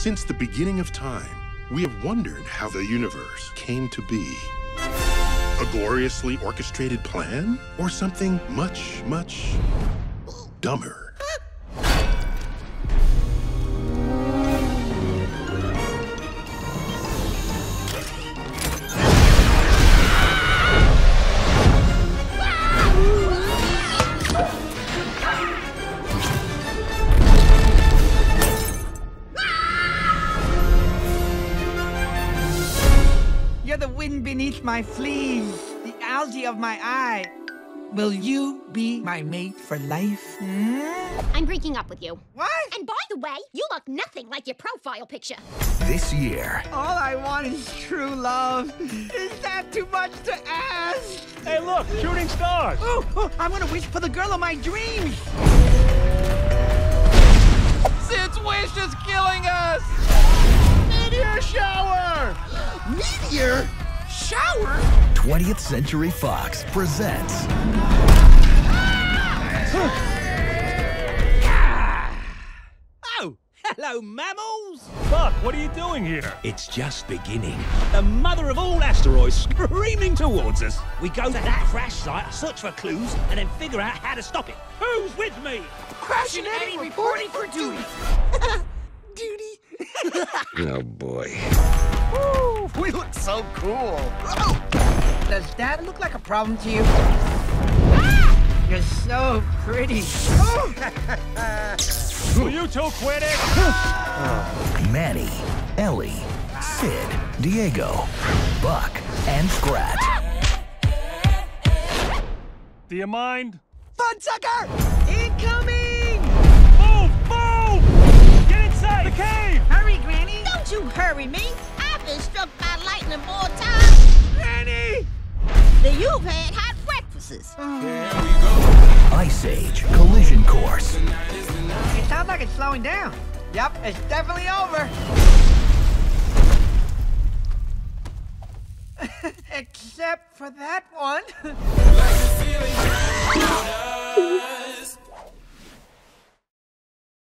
Since the beginning of time, we have wondered how the universe came to be. A gloriously orchestrated plan? Or something much, much dumber? Beneath my sleeve, the algae of my eye. Will you be my mate for life? I'm breaking up with you. What? And by the way, you look nothing like your profile picture. This year... All I want is true love. Is that too much to ask? Hey, look, shooting stars. Oh, I'm gonna wish for the girl of my dreams. Sid's wish is killing us. Meteor shower. Meteor? Shower? 20th Century Fox presents... Oh, hello, mammals! Buck, what are you doing here? It's just beginning. The mother of all asteroids screaming towards us. We go to that crash site, search for clues, and then figure out how to stop it. Who's with me? Crashing Eddie reporting for duty. Duty? Oh, boy. Ooh, we look so cool. Oh. Does that look like a problem to you? Ah! You're so pretty. Oh. Will you two quit it? Manny, Ellie, Sid, Diego, Buck, and Scrat. Do you mind? Fun sucker! Incoming! Move! Move! Get inside the cave! Hurry, Granny! Don't you hurry me! Struck by lightning more times, Granny, than you've had hot breakfasts. Here we go. Ice Age: Collision Course. It sounds like it's slowing down. Yep, it's definitely over. Except for that one.